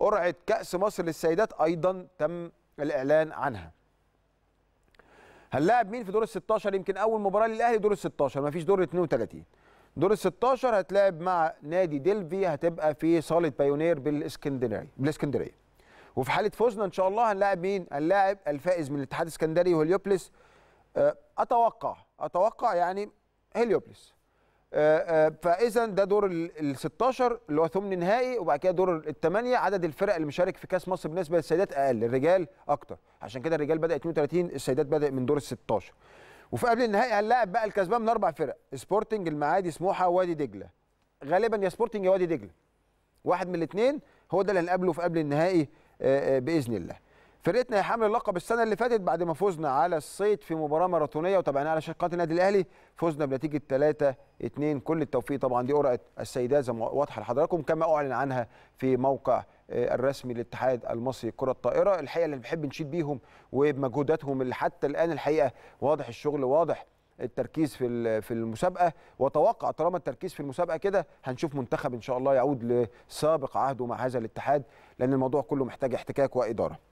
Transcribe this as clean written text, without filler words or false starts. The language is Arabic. قرعة كأس مصر للسيدات أيضا تم الإعلان عنها. هنلاعب مين في دور ال 16؟ يمكن أول مباراة للأهلي دور ال 16، مفيش دور ال 32. دور ال 16 هتلاعب مع نادي دلفي، هتبقى في صالة بايونير بالإسكندرية. وفي حالة فوزنا إن شاء الله هنلاعب مين؟ هنلاعب الفائز من الاتحاد الإسكندري وهليوبوليس. أتوقع يعني هليوبوليس. فاذا ده دور ال 16 اللي هو ثمن نهائي، وبعد كده دور الثمانيه عدد الفرق اللي مشارك في كاس مصر بالنسبه للسيدات اقل، الرجال اكتر، عشان كده الرجال بدا 32، السيدات بدا من دور ال 16. وفي قبل النهائي هنلاعب بقى الكسبان من 4 فرق، سبورتنج المعادي، سموحه، وادي دجله. غالبا يا سبورتنج يا وادي دجله، واحد من الاثنين هو ده اللي هنقابله في قبل النهائي باذن الله. فرقتنا يا حامل اللقب السنه اللي فاتت بعد ما فوزنا على الصيد في مباراه ماراثونيه وتابعناها على شاشه قناه النادي الاهلي، فوزنا بنتيجه 3-2. كل التوفيق طبعا. دي قرعه السيدات زي ما واضحه لحضراتكم كما اعلن عنها في موقع الرسمي للاتحاد المصري لكره الطائره. الحقيقه اللي بنحب نشيد بيهم وبمجهوداتهم اللي حتى الان الحقيقه واضح الشغل، واضح التركيز في المسابقه، واتوقع طالما التركيز في المسابقه كده هنشوف منتخب ان شاء الله يعود لسابق عهده مع هذا الاتحاد، لان الموضوع كله محتاج احتكاك واداره.